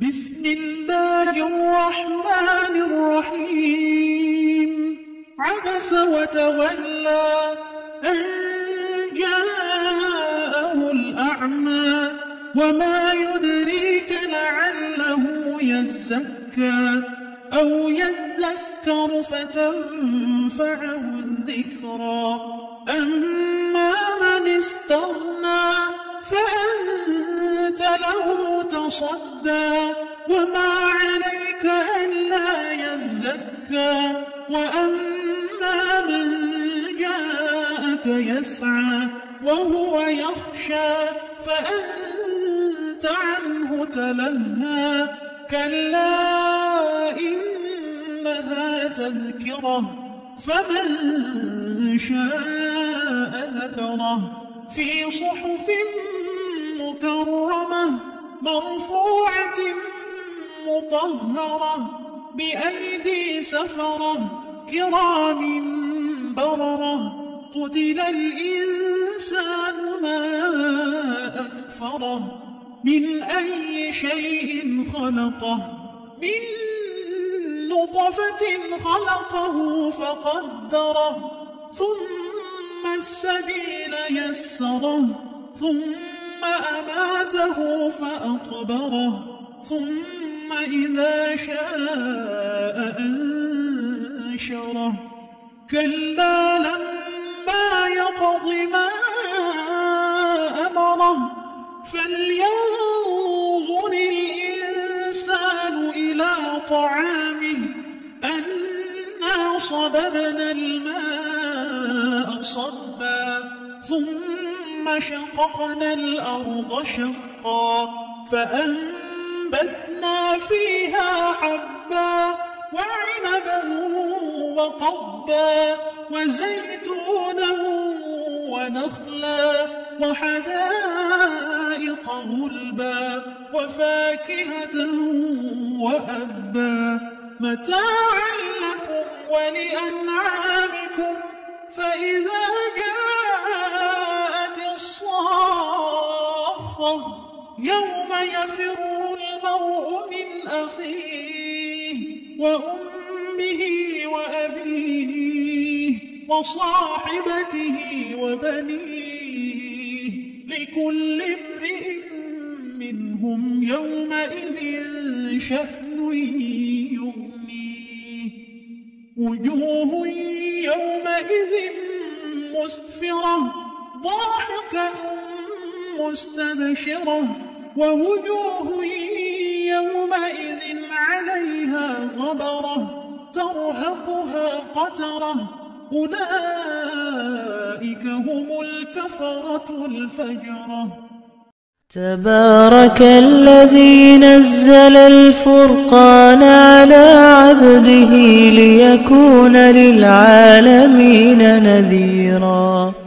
بسم الله الرحمن الرحيم عبس وتولى أن جاءه الأعمى وما يدريك لعله يزكى أو يذكر فتنفعه الذكرى أما من استغنى فأنت له تصدى وما عليك ألا يزكى وأما من جاءك يسعى وهو يخشى فأنت عنه تلهى كلا إنها تذكرة فمن شاء ذكره في صحف مكرمة مرفوعة مطهرة بأيدي سفرة كرام بررة قتل الإنسان ما أكفره من أي شيء خلقه من نطفة خلقه فقدره ثم السبيل يسره ثم أماته فأقبره ثم إذا شاء أنشره كلا لما يقض ما أمره فلينظر الإنسان إلى طعامه أنا صببنا الماء صبا ثم شققنا الأرض شقا فأنبتنا فيها حبا وعنبا وقضبا وزيتونا ونخلا وحدائق غلبا وفاكهة وأبا متاعا لكم ولأنعامكم فإذا جاءت الصاخة يوم يفر المرء من أخيه وأمه وأبيه وصاحبته وبنيه لكل امرئ منهم يومئذ شأن يغنيه وجوه يومئذ مسفرة ضاحكة مستبشرة ووجوه يومئذ عليها غبرة ترهقها قترة أولئك هم الكفرة الفجرة تبارك الذي نزل الفرقان على عبده ليكون للعالمين نذيرا.